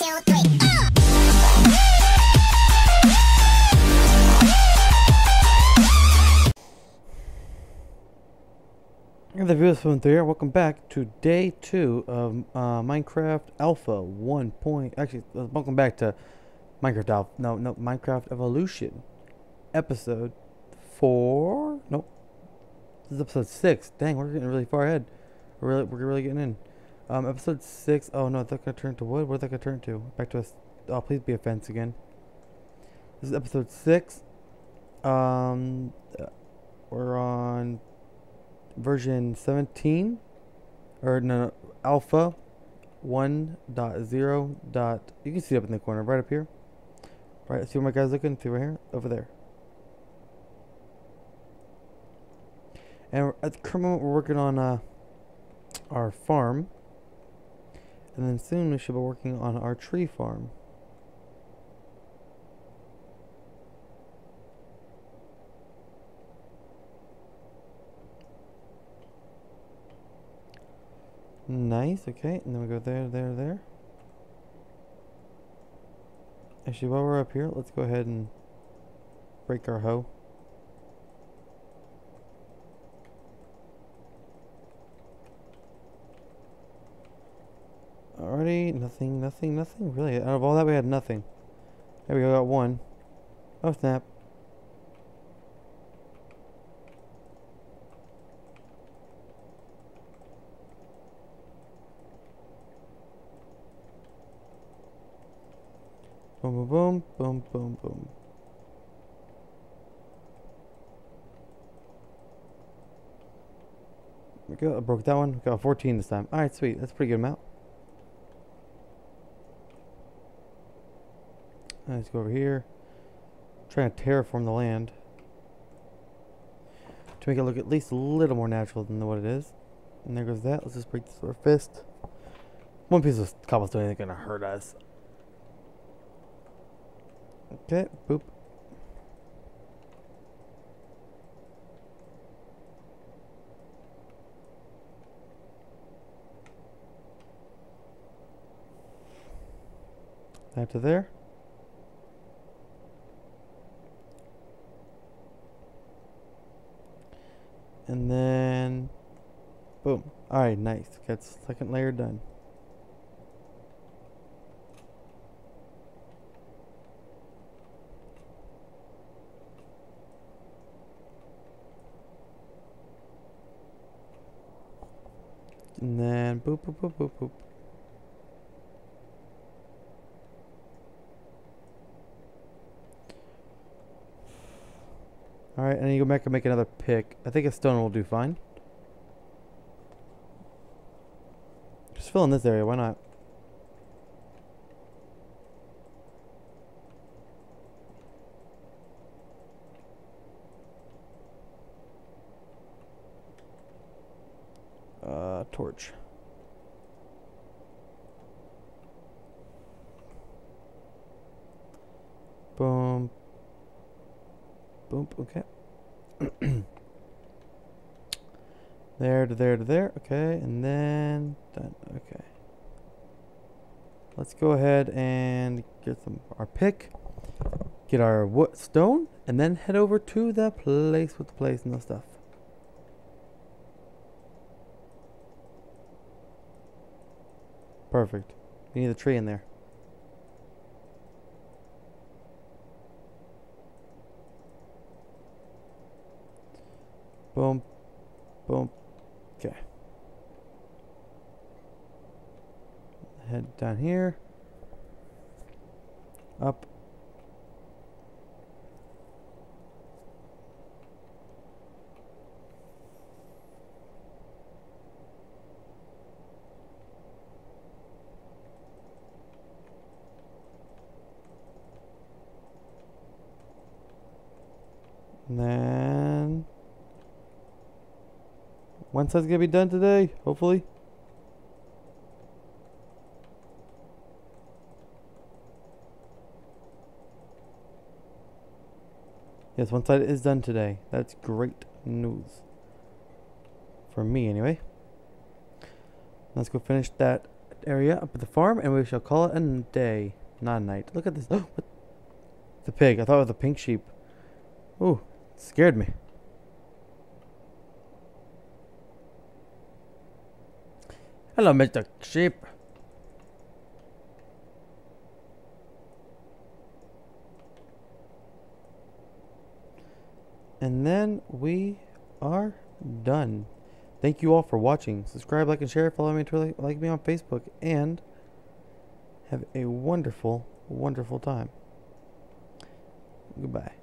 The viewers from there, welcome back to day 2 of Minecraft Alpha 1. Actually, welcome back to Minecraft Alpha. No, Minecraft Evolution, episode 4. Nope, this is episode 6. Dang, we're getting really far ahead. We're really getting in. Episode 6. Oh no, that could turn to wood. Where's that gonna turn to? Back to us. Oh, please be a fence again. This is episode 6. We're on version 17 or no, alpha 1.0. You can see up in the corner right up here. All right, see where my guy's looking? See right here, over there. And at the current moment we're working on our farm, and then soon we should be working on our tree farm. Nice, okay, and then we go there. Actually, while we're up here, let's go ahead and break our hoe. Alrighty, nothing, really. Out of all that, we had nothing. There we go, got one. Oh, snap. Boom. We go, I broke that one. Got 14 this time. Alright, sweet. That's a pretty good amount. Let's go over here. I'm trying to terraform the land to make it look at least a little more natural than what it is. And there goes that. Let's just break this with our fist. One piece of cobblestone isn't going to hurt us. Okay, boop. Back to there. And then, boom. Alright, nice. Got the second layer done. And then boop. Alright, and then you go back and make another pick. I think a stone will do fine. Just fill in this area, why not? Torch. Boom. Okay. there. Okay, and then done. Okay. Let's go ahead and get our pick, get our wood stone, and then head over to the place with the place and the stuff. Perfect. We need a tree in there. Boom. Okay. Head down here. Up. And then once that's gonna be done today, hopefully. Yes, one side is done today. That's great news for me anyway. Let's go finish that area up at the farm, and we shall call it a day, not a night. Look at this. The pig. I thought it was a pink sheep. Ooh, it scared me. Hello, Mr. Sheep. And then we are done. Thank you all for watching. Subscribe, like, and share. Follow me on Twitter, like me on Facebook, and have a wonderful, wonderful time. Goodbye.